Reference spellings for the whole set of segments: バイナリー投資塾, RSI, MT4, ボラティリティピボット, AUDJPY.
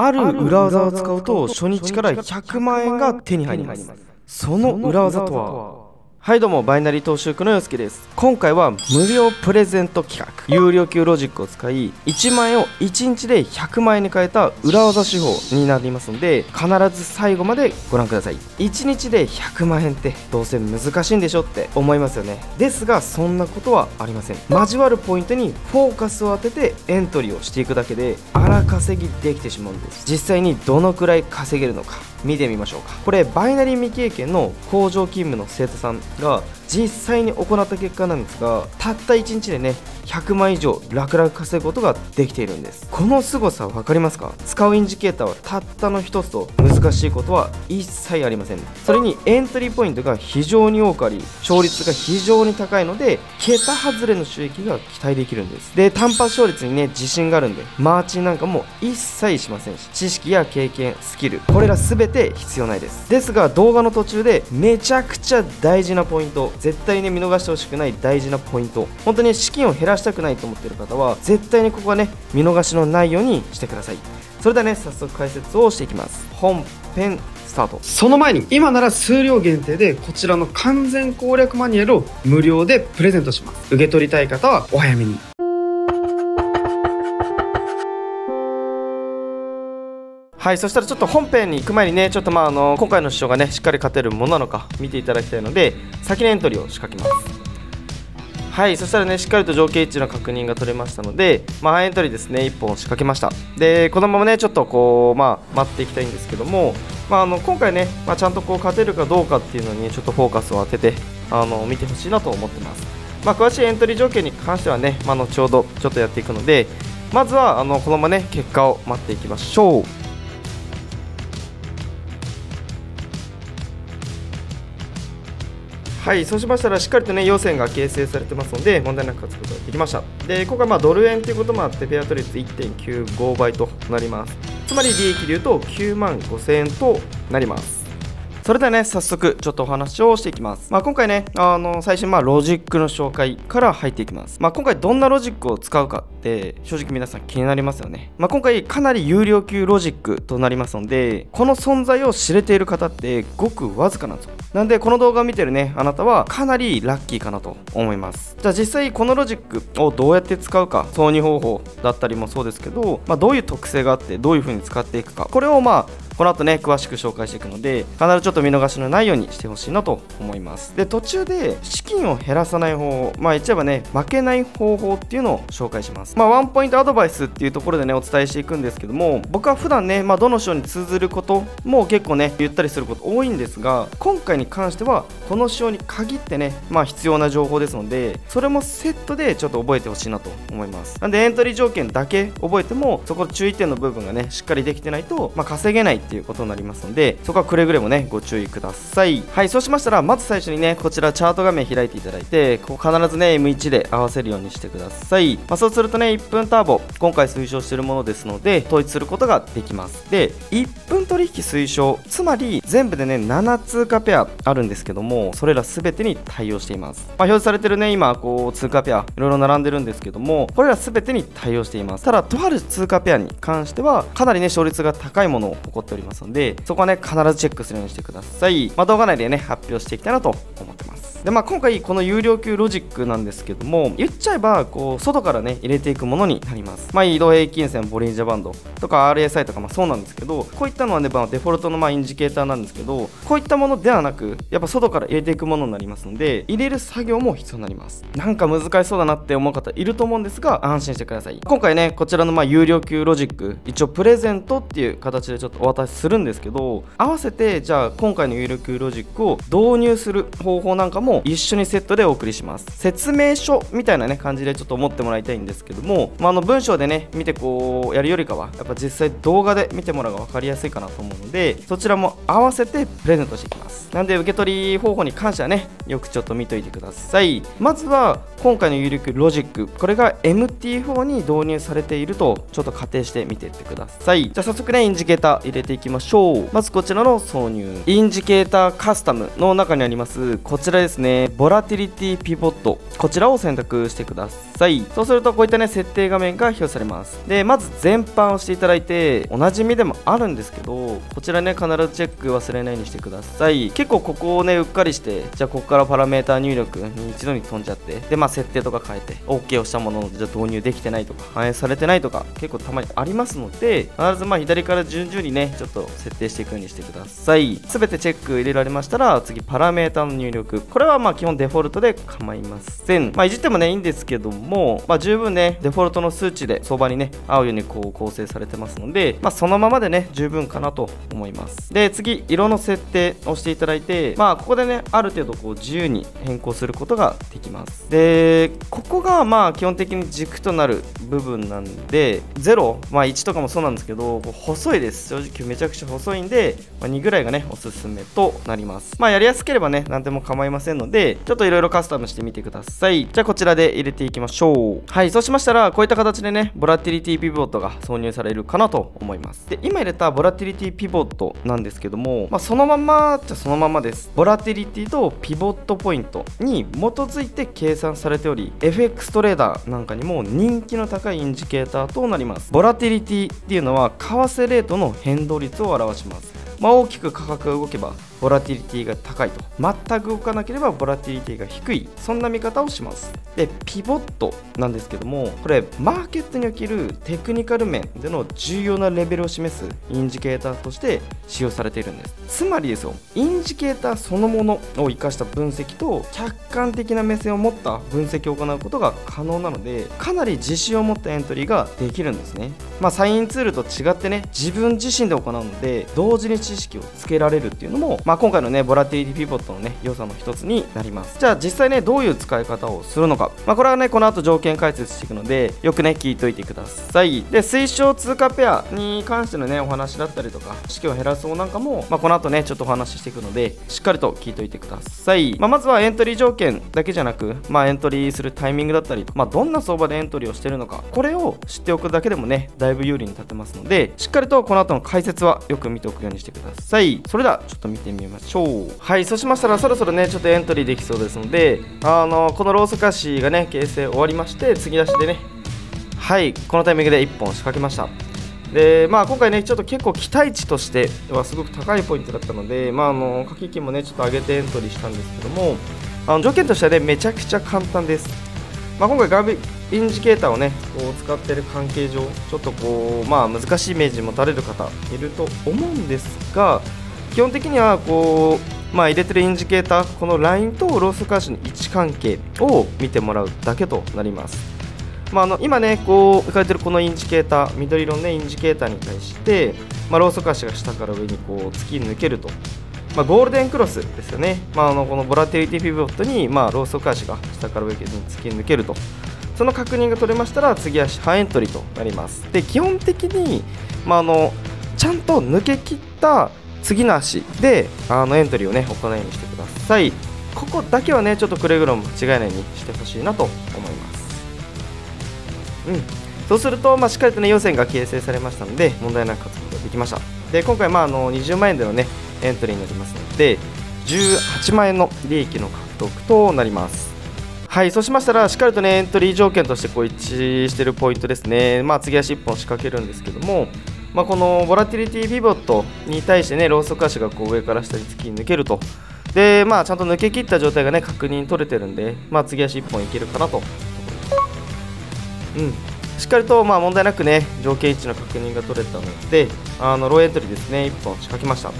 ある裏技を使うと初日から100万円が手に入ります。その裏技とは。はい、どうもバイナリー投資塾のよすけです。今回は無料プレゼント企画、有料級ロジックを使い1万円を1日で100万円に変えた裏技手法になりますので、必ず最後までご覧ください。1日で100万円ってどうせ難しいんでしょって思いますよね。ですがそんなことはありません。交わるポイントにフォーカスを当ててエントリーをしていくだけで荒稼ぎできてしまうんです。実際にどのくらい稼げるのか見てみましょうか。これバイナリー未経験の工場勤務の生徒さんが実際に行った結果なんですが、たった1日でね100万以上楽々稼ぐことができているんです。この凄さ分かりますか？使うインジケーターはたったの1つと難しいことは一切ありません。それにエントリーポイントが非常に多くあり勝率が非常に高いので桁外れの収益が期待できるんです。で単発勝率にね自信があるんでマーチンなんかも一切しませんし、知識や経験スキルこれら全て必要ないです。ですが動画の途中でめちゃくちゃ大事なポイント、絶対に見逃してほしくない大事なポイント、本当に資金を減らしたくないと思っている方は絶対にここはね見逃しのないようにしてください。それではね早速解説をしていきます。本編スタート。その前に今なら数量限定でこちらの完全攻略マニュアルを無料でプレゼントします。受け取りたい方はお早めに。はい、そしたらちょっと本編に行く前にね、ちょっと今回の師匠がねしっかり勝てるものなのか見ていただきたいので先にエントリーを仕掛けます。はい、そしたらねしっかりと条件一致の確認が取れましたので、エントリーですね1本仕掛けました。でこのままねちょっとこう待っていきたいんですけども、今回ね、ちゃんとこう勝てるかどうかっていうのにちょっとフォーカスを当てて見てほしいなと思ってます。詳しいエントリー条件に関してはね、後ほどちょっとやっていくので、まずはこのままね結果を待っていきましょう。はい、そうしましたらしっかりとね予選が形成されてますので問題なく勝つことができました。で今回ドル円ということもあってペア取率 1.95 倍となります。つまり利益でいうと9万5000円となります。それではね早速ちょっとお話をしていきます。今回ね最新ロジックの紹介から入っていきます。今回どんなロジックを使うかって正直皆さん気になりますよね。今回かなり有料級ロジックとなりますので、この存在を知れている方ってごくわずかなんですよ。なんでこの動画を見てるねあなたはかなりラッキーかなと思います。じゃあ実際このロジックをどうやって使うか、挿入方法だったりもそうですけど、どういう特性があってどういう風に使っていくか、これをこの後ね詳しく紹介していくので必ずちょっと見逃しのないようにしてほしいなと思います。で途中で資金を減らさない方法、言っちゃえばね負けない方法っていうのを紹介します。ワンポイントアドバイスっていうところでねお伝えしていくんですけども、僕は普段ねどの章に通ずることも結構ね言ったりすること多いんですが、今回に関してはこの章に限ってね必要な情報ですので、それもセットでちょっと覚えてほしいなと思います。なんでエントリー条件だけ覚えてもそこ注意点の部分がねしっかりできてないと稼げないっていうことになりますので、そこはくれぐれもねご注意ください。はい、そうしましたらまず最初にねこちらチャート画面開いていただいて、ここ必ずね M1 で合わせるようにしてください。そうするとね1分ターボ今回推奨しているものですので統一することができます。で1分取引推奨、つまり全部でね7通貨ペアあるんですけども、それら全てに対応しています。表示されてるね今通貨ペアいろいろ並んでるんですけども、これら全てに対応しています。ただとある通貨ペアに関してはかなりね勝率が高いものを誇っておりますので、そこはね必ずチェックするようにしてください。動画内でね発表していきたいなと思ってます。で今回この有料級ロジックなんですけども、言っちゃえば外からね入れていくものになります。移動平均線、ボリンジャーバンドとか RSI とかそうなんですけど、こういったのはねデフォルトのインジケーターなんですけど、こういったものではなくやっぱ外から入れていくものになりますので入れる作業も必要になります。なんか難しそうだなって思う方いると思うんですが安心してください。今回ねこちらの有料級ロジック一応プレゼントっていう形でちょっとお渡しするんですけど、合わせてじゃあ今回の有料級ロジックを導入する方法なんかも一緒にセットでお送りします。説明書みたいなね感じでちょっと思ってもらいたいんですけども、文章でね見てやるよりかはやっぱ実際動画で見てもらうが分かりやすいかなと思うので、そちらも合わせてプレゼントしていきます。なんで受け取り方法に関してはねよくちょっと見といてください。まずは今回の有力ロジック、これが MT4 に導入されているとちょっと仮定してみてってください。じゃあ早速ねインジケーター入れてていきましょう。まずこちらの挿入インジケーターカスタムの中にありますこちらですね、ボラティリティピボット、こちらを選択してください。そうするとこういったね設定画面が表示されます。でまず全般をしていただいて、おなじみでもあるんですけどこちらね必ずチェック忘れないようにしてください。結構ここをねうっかりして、じゃあここからパラメータ入力に一度に飛んじゃって、でまあ設定とか変えて OK をしたもののじゃあ導入できてないとか反映されてないとか結構たまにありますので、必ずまあ左から順々にねちょっと設定していくようにしてください。全てチェック入れられましたら次パラメータの入力、これはまあ基本デフォルトで構いません。まあいじってもねいいんですけども、まあ十分ねデフォルトの数値で相場にね合うようにこう構成されてますので、まあそのままでね十分かなと思います。で次色の設定をしていただいて、まあここでねある程度こう自由に変更することができます。でここがまあ基本的に軸となる部分なんで、0、まあ1とかもそうなんですけど細いです。正直めちゃくちゃ細いんで、まあ、2ぐらいがねおすすめとなります。まあやりやすければね何でも構いませんので、ちょっといろいろカスタムしてみてください。じゃあこちらで入れていきましょう。はい、そうしましたらこういった形でねボラティリティピボットが挿入されるかなと思います。で今入れたボラティリティピボットなんですけども、まあ、そのままじゃそのままです。ボラティリティとピボットポイントに基づいて計算されており、 FX トレーダーなんかにも人気の高いインジケーターとなります。ボラティリティっていうのは為替レートの変動率を表します。まあ、大きく価格が動けばボラティリティが高いと、全く動かなければボラティリティが低い、そんな見方をします。でピボットなんですけども、これマーケットにおけるテクニカル面での重要なレベルを示すインジケーターとして使用されているんです。つまりですよ、インジケーターそのものを生かした分析と客観的な目線を持った分析を行うことが可能なので、かなり自信を持ったエントリーができるんですね。まあサインツールと違ってね自分自身で行うので、同時に知識をつけられるっていうのも、まあ、今回のねボラティリティピボットのね良さの一つになります。じゃあ実際ねどういう使い方をするのか、まあ、これはねこの後条件解説していくのでよくね聞いといてください。で推奨通貨ペアに関してのねお話だったりとか資金を減らす方なんかも、まあ、この後ねちょっとお話ししていくのでしっかりと聞いといてください。まあ、まずはエントリー条件だけじゃなく、まあ、エントリーするタイミングだったり、まあ、どんな相場でエントリーをしてるのか、これを知っておくだけでもねだいぶ有利に立てますので、しっかりとこの後の解説はよく見ておくようにしてください。それではちょっと見てみましょう。はい、そうしましたらそろそろねちょっとエントリーできそうですので、このローソク足がね形成終わりまして、次出しでね、はい、このタイミングで1本仕掛けました。でまあ今回ねちょっと結構期待値としてはすごく高いポイントだったので、まあ掛け金もねちょっと上げてエントリーしたんですけども、条件としてはねめちゃくちゃ簡単です。まあ、今回インジケーターをねこう使っている関係上、ちょっとこうまあ難しいイメージ持たれる方いると思うんですが、基本的にはこう、まあ、入れてるインジケーター、このラインとローソク足の位置関係を見てもらうだけとなります。まあ、今ねこう浮かれてるこのインジケーター、緑色の、ね、インジケーターに対して、まあ、ローソク足が下から上にこう突き抜けると、まあ、ゴールデンクロスですよね。まあ、このボラティリティピボットに、まあ、ローソク足が下から上に突き抜けると、その確認が取れましたら次はハイエントリーとなります。で基本的に、まあ、ちゃんと抜け切った次の足でエントリーをね行うようにしてください。ここだけはねちょっとくれぐれも間違えないようにしてほしいなと思います。そうすると、まあ、しっかりとね予選が形成されましたので問題なく勝つことができました。で今回、まあ、20万円でのねエントリーになりますので18万円の利益の獲得となります。はい、そうしましたらしっかりとねエントリー条件としてこう一致しているポイントですね。まあ次足1本仕掛けるんですけども、まあ、このボラティリティピボットに対してねローソク足がこう上から下に突き抜けると、でまあちゃんと抜け切った状態がね確認取れてるんで、まあ次足1本いけるかなと。しっかりとまあ問題なくね条件一致の確認が取れたのでローエントリーですね1本仕掛けました。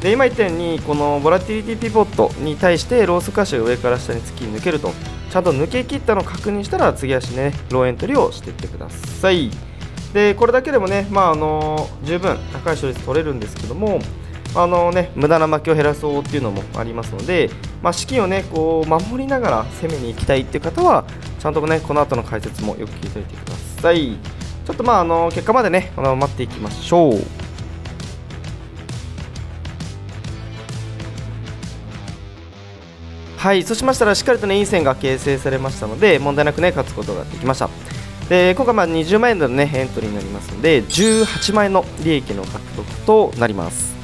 で今言ったようにこのボラティリティピボットに対してローソク足を上から下に突き抜けると、ちゃんと抜け切ったのを確認したら次足ねローエントリーをしていってください。でこれだけでもね、まあ十分高い勝率取れるんですけども、無駄な負けを減らそうっていうのもありますので、まあ、資金をねこう守りながら攻めに行きたいっていう方はちゃんとねこの後の解説もよく聞いておいてください。ちょっとまあ結果までね待っていきましょう。はい、そうしましたらしっかりとねいい線が形成されましたので問題なくね勝つことができました。で今回20万円での、ね、エントリーになりますので18万円の利益の獲得となります。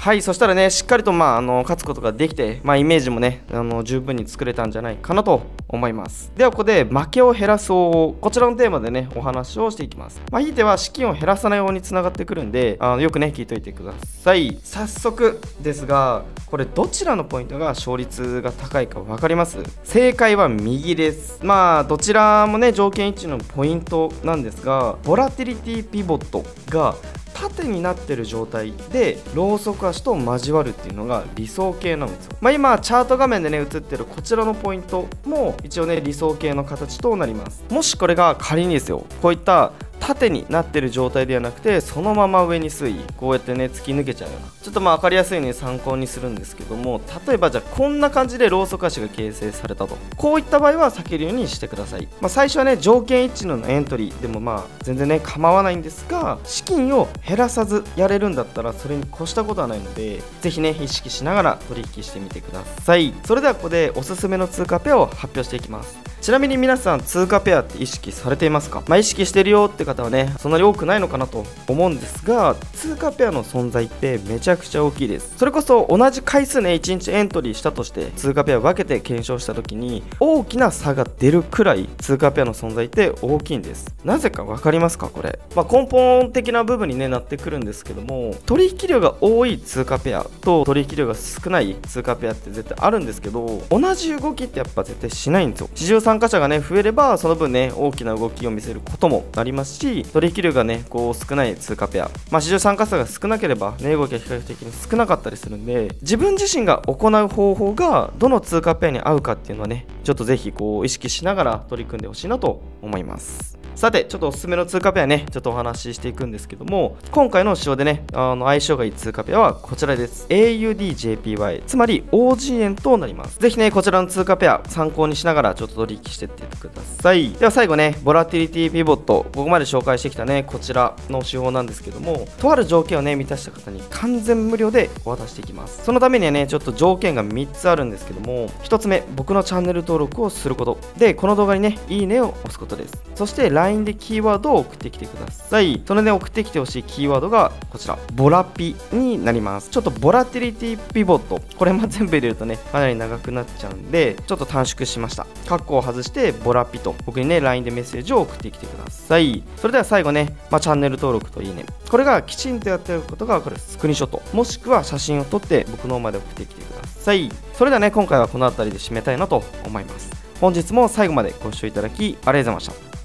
はい、そしたらねしっかりと勝つことができて、イメージもね十分に作れたんじゃないかなと思います。ではここで負けを減らす方法、こちらのテーマでねお話をしていきます。ひいては資金を減らさないようにつながってくるんでよくね聞いといてください。早速ですがこれどちらのポイントが勝率が高いか分かります？正解は右です。どちらもね条件一致のポイントなんですが、ボラティリティピボットが縦になってる状態でローソク足と交わるっていうのが理想形なんですよ。今チャート画面でね映ってるこちらのポイントも一応ね理想形の形となります。もしこれが仮にですよ、こういった縦になってる状態ではなくてそのまま上に推移こうやってね突き抜けちゃうような、ちょっと分かりやすいね参考にするんですけども、例えばじゃあこんな感じでローソク足が形成されたと、こういった場合は避けるようにしてください。最初はね条件一致のエントリーでも全然ね構わないんですが、資金を減らさずやれるんだったらそれに越したことはないので是非ね意識しながら取引してみてください。それではここでおすすめの通貨ペアを発表していきます。ちなみに皆さん通貨ペアって意識されていますか？意識してるよって方はねそんなに多くないのかなと思うんですが、通貨ペアの存在ってめちゃくちゃ大きいです。それこそ同じ回数ね1日エントリーしたとして通貨ペア分けて検証した時に大きな差が出るくらい通貨ペアの存在って大きいんです。なぜか分かりますか？これ、根本的な部分に、ね、なってくるんですけども、取引量が多い通貨ペアと取引量が少ない通貨ペアって絶対あるんですけど、同じ動きってやっぱ絶対しないんですよ。市場参加者がね増えればその分ね大きな動きを見せることもありますし、取引量がねこう少ない通貨ペア、市場参加者が少なければね動きは比較的に少なかったりするんで、自分自身が行う方法がどの通貨ペアに合うかっていうのはねちょっとぜひこう意識しながら取り組んでほしいなと思います。さてちょっとおすすめの通貨ペアねちょっとお話ししていくんですけども、今回の指標でね相性がいい通貨ペアはこちらです。 AUDJPY つまり OG 円となります。ぜひねこちらの通貨ペア参考にしながらちょっと取引していってください。では最後ねボラティリティピボット、ここまで紹介してきたねこちらの指標なんですけども、とある条件をね満たした方に完全無料でお渡ししていきます。そのためにはねちょっと条件が3つあるんですけども、1つ目僕のチャンネル登録をすることでこの動画にねいいねを押すことです。そしてLINE でキーワードを送ってきてください。それで送ってきてほしいキーワードがこちらボラピになります。ちょっとボラティリティピボット、これも全部入れるとねかなり長くなっちゃうんでちょっと短縮しました。カッコを外してボラピと僕にね LINE でメッセージを送ってきてください。それでは最後ね、チャンネル登録といいね、これがきちんとやってることが分かるスクリーンショットもしくは写真を撮って僕の方まで送ってきてください。それではね今回はこの辺りで締めたいなと思います。本日も最後までご視聴いただきありがとうございました。